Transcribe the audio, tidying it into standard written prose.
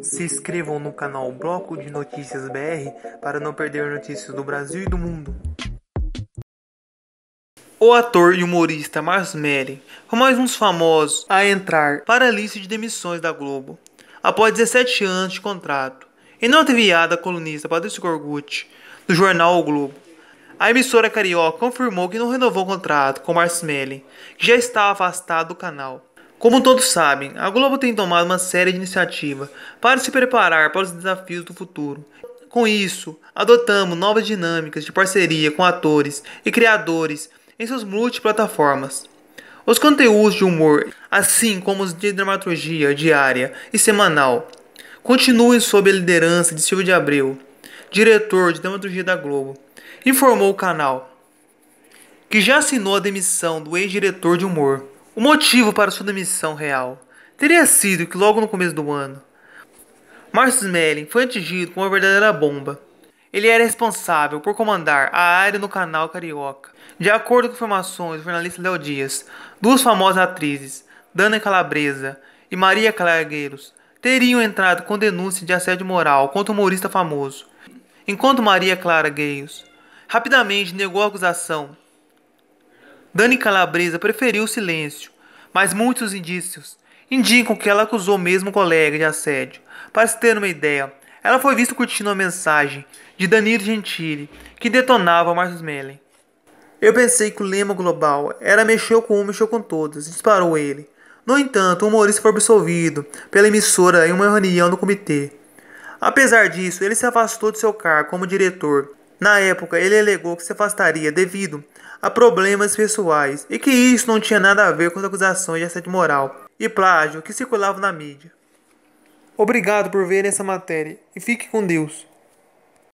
Se inscrevam no canal Bloco de Notícias BR para não perder notícias do Brasil e do mundo. O ator e humorista Marcius Melhem foi mais um dos famosos a entrar para a lista de demissões da Globo, após 17 anos de contrato. Em nota enviada à colunista Patrícia Gorgucci, do jornal O Globo, a emissora carioca confirmou que não renovou o contrato com Marcius Melhem, que já estava afastado do canal. Como todos sabem, a Globo tem tomado uma série de iniciativas para se preparar para os desafios do futuro. Com isso, adotamos novas dinâmicas de parceria com atores e criadores em suas multiplataformas. Os conteúdos de humor, assim como os de dramaturgia diária e semanal, continuem sob a liderança de Silvio de Abreu, diretor de dramaturgia da Globo, informou o canal, que já assinou a demissão do ex-diretor de humor. O motivo para sua demissão real teria sido que logo no começo do ano, Marcius Melhem foi atingido com uma verdadeira bomba. Ele era responsável por comandar a área no canal Carioca. De acordo com informações do jornalista Léo Dias, duas famosas atrizes, Dani Calabresa e Maria Clara Gueiros, teriam entrado com denúncia de assédio moral contra o humorista famoso, enquanto Maria Clara Gueiros rapidamente negou a acusação. Dani Calabresa preferiu o silêncio, mas muitos indícios indicam que ela acusou mesmo o colega de assédio. Para se ter uma ideia, ela foi vista curtindo uma mensagem de Danilo Gentili, que detonava Marcius Melhem. Eu pensei que o lema global era mexeu com um, mexeu com todos, disparou ele. No entanto, o humorista foi absolvido pela emissora em uma reunião do comitê. Apesar disso, ele se afastou de seu cargo como diretor. Na época, ele alegou que se afastaria devido a problemas pessoais e que isso não tinha nada a ver com as acusações de assédio moral e plágio que circulavam na mídia. Obrigado por ver essa matéria e fique com Deus.